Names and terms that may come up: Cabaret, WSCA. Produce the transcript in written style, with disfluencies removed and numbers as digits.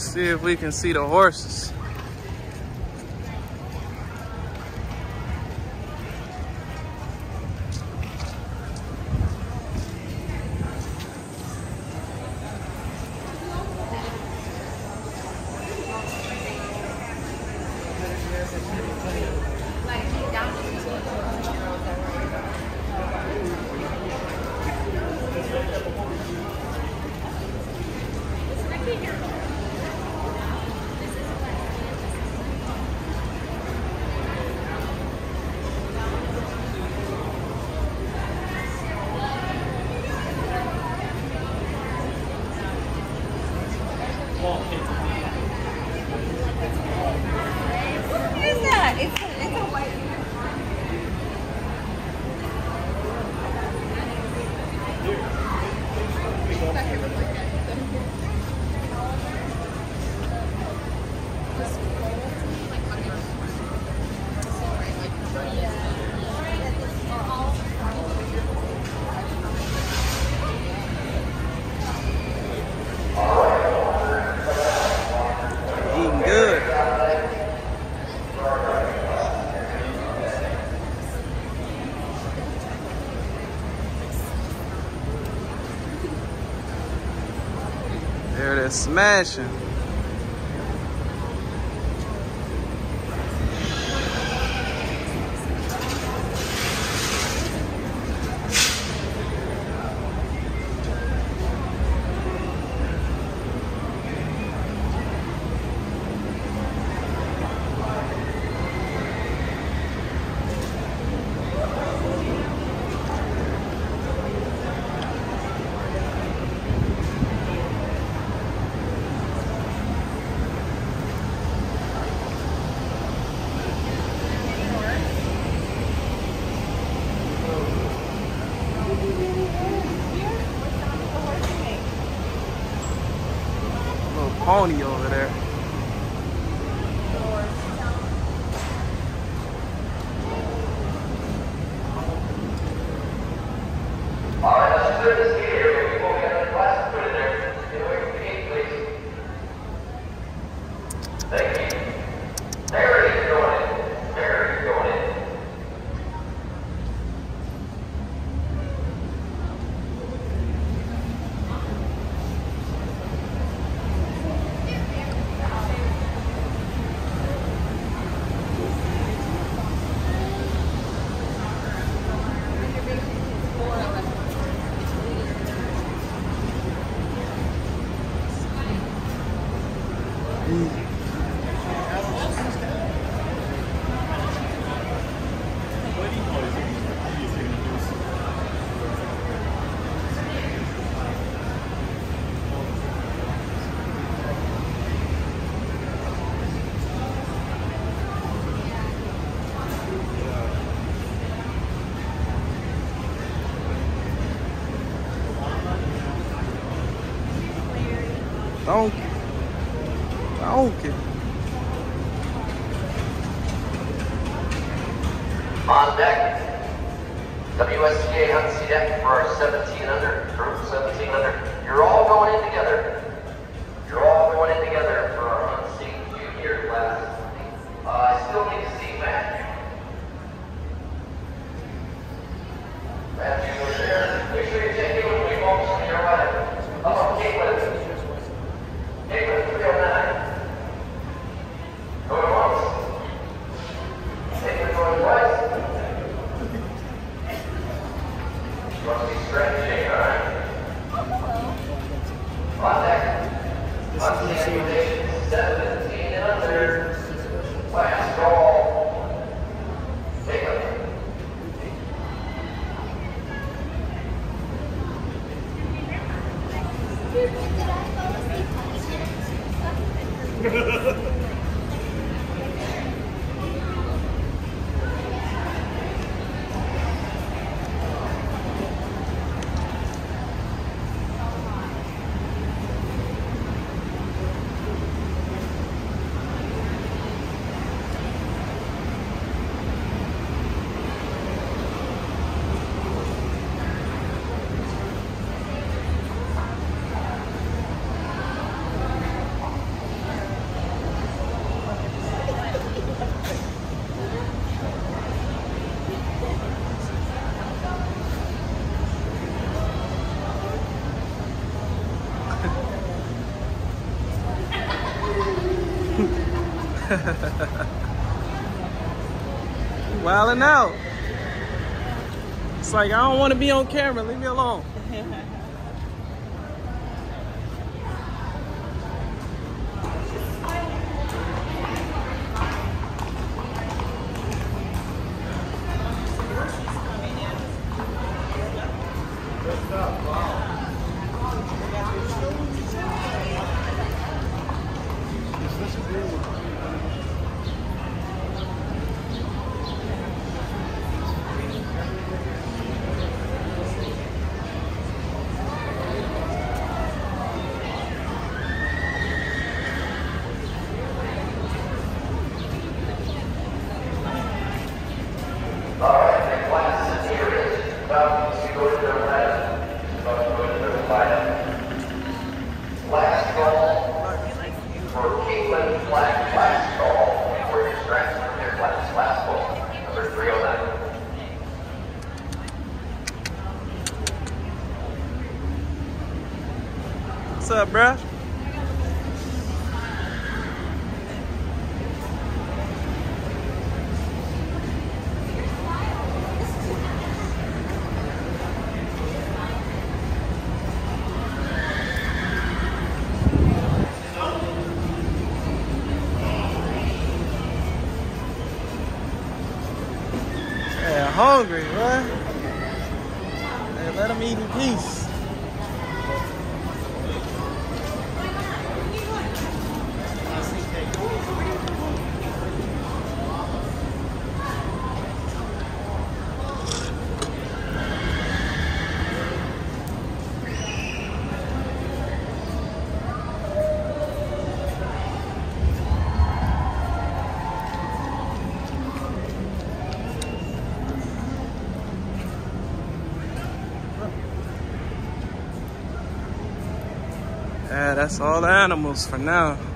See if we can see the horses. Smashing. Pony over there. Donkey. Donkey. On deck, WSCA Hunt C deck for our 1700 group, 1700. You're all going in together. You're all going in together for our Hunt C junior class. I still need to see Matthew. Matthew was there. Make sure you take him when we walk to your right. Oh, okay, with it. Wildin' and out. It's like, I don't want to be on camera. Leave me alone. What's up, bruh? They're hungry, bruh. Hey, let them eat in peace. Yeah, that's all the animals for now.